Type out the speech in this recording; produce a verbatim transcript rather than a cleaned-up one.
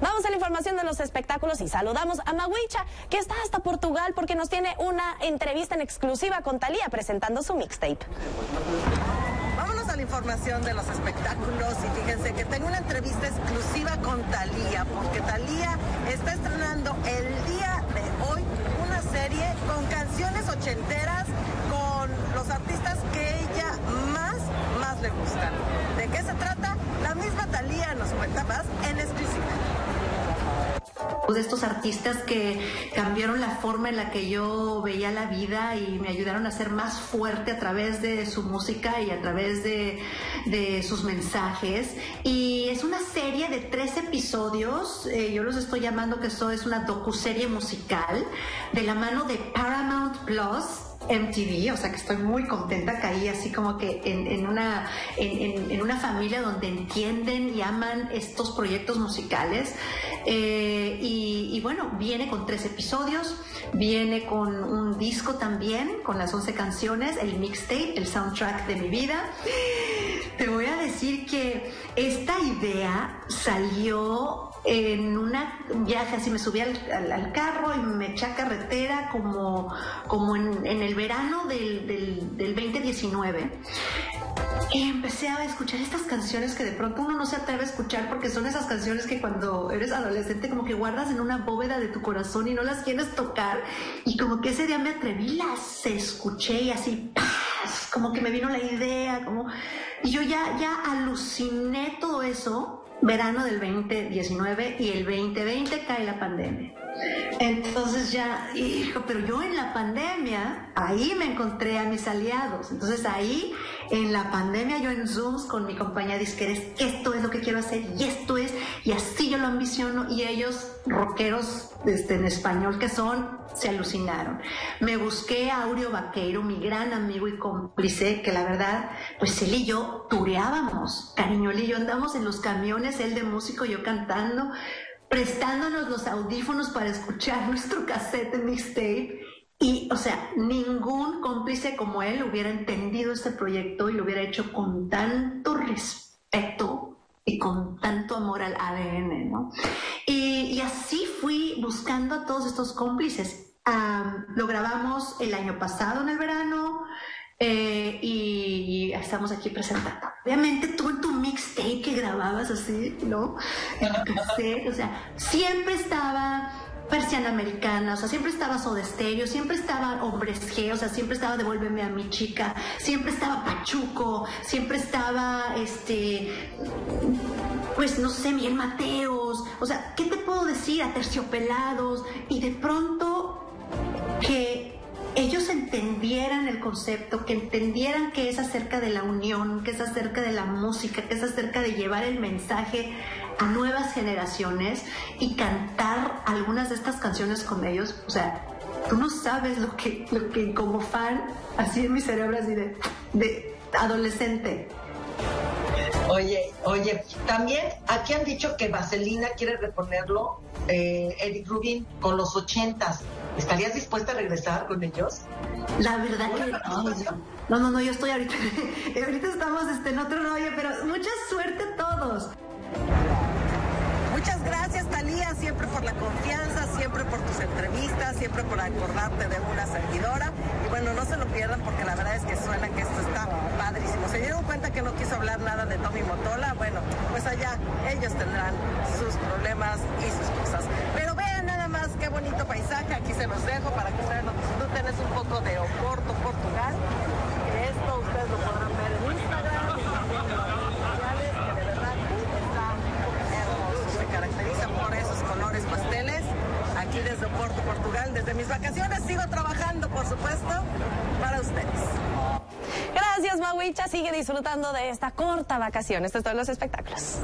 Vamos a la información de los espectáculos y saludamos a Maguicha, que está hasta Portugal porque nos tiene una entrevista en exclusiva con Thalía presentando su mixtape. Vámonos a la información de los espectáculos y fíjense que tengo una entrevista exclusiva con Thalía, porque Thalía está estrenando el día de hoy una serie con canciones ochenteras con los artistas que ella más, más le gustan. ¿De qué se trata? La misma Thalía nos cuenta más en exclusiva. De estos artistas que cambiaron la forma en la que yo veía la vida y me ayudaron a ser más fuerte a través de su música y a través de, de sus mensajes. Y es una serie de tres episodios, eh, yo los estoy llamando que esto es una docuserie musical de la mano de Paramount plus, M T V, o sea que estoy muy contenta, caí así como que en, en, una, en, en, en una familia donde entienden y aman estos proyectos musicales. Eh, y, y bueno, viene con tres episodios, viene con un disco también, con las once canciones, el mixtape, el soundtrack de mi vida. Te voy a decir que esta idea salió en un viaje, así me subí al, al, al carro y me eché a carretera como, como en, en el verano del, del, del veinte diecinueve. Y empecé a escuchar estas canciones que de pronto uno no se atreve a escuchar porque son esas canciones que cuando eres adolescente como que guardas en una bóveda de tu corazón y no las quieres tocar. Y como que ese día me atreví, las escuché y así, ¡pah!, como que me vino la idea, como... Y yo ya, ya aluciné todo eso. Verano del veinte diecinueve y el veinte veinte cae la pandemia. Entonces ya, hijo, pero yo en la pandemia, ahí me encontré a mis aliados. Entonces ahí, en la pandemia, yo en Zooms con mi compañía Disquerés, esto es lo que quiero hacer y esto es, y así yo lo ambiciono. Y ellos, rockeros este, en español que son, se alucinaron. Me busqué a Aureo Vaqueiro, mi gran amigo y cómplice, que la verdad, pues él y yo tureábamos. Cariño, él y yo andamos en los camiones, él de músico, yo cantando, prestándonos los audífonos para escuchar nuestro cassette mixtape. Y, o sea, ningún cómplice como él hubiera entendido este proyecto y lo hubiera hecho con tanto respeto y con tanto amor al A D N, ¿no? Y, y así fui buscando a todos estos cómplices. Um, lo grabamos el año pasado en el verano eh, y, y estamos aquí presentando. Obviamente tú en tu mixtape que grababas así, ¿no? En el cassette, o sea, siempre estaba Persiana Americana, o sea, siempre estaba Soda Stereo, siempre estaba Hombres G, o sea, siempre estaba Devuélveme a mi chica, siempre estaba Pachuco, siempre estaba, este, pues no sé, Miguel Mateos, o sea, ¿qué te puedo decir? Aterciopelados, y de pronto que ellos entendieran el concepto, que entendieran que es acerca de la unión, que es acerca de la música, que es acerca de llevar el mensaje a nuevas generaciones y cantar algunas de estas canciones con ellos. O sea, tú no sabes lo que, lo que como fan, así en mi cerebro, así de, de adolescente. Oye, oye, también aquí han dicho que Vaselina quiere reponerlo, eh, Eric Rubin, con los ochentas. ¿Estarías dispuesta a regresar con ellos? La verdad que no, no, no, yo estoy ahorita, ahorita estamos este, en otro rollo, pero mucha suerte a todos. Muchas gracias, Thalía, siempre por la confianza, siempre por tus entrevistas, siempre por acordarte de una servidora. Y bueno, no se lo pierdan porque la verdad es que suena que esto está padrísimo. ¿Se dieron cuenta que no quiso hablar nada de Tommy Mottola? Bueno, pues allá ellos tendrán sus problemas y sus cosas. Pero vean nada más qué bonito paisaje, aquí se los dejo para que ustedes lo disfruten. Es un poco de Oporto, Portugal. Esto ustedes lo podrán ver en Instagram. Aquí desde Oporto, Portugal, desde mis vacaciones sigo trabajando, por supuesto, para ustedes. Gracias, Maguicha. Sigue disfrutando de esta corta vacación. Esto es todos los espectáculos.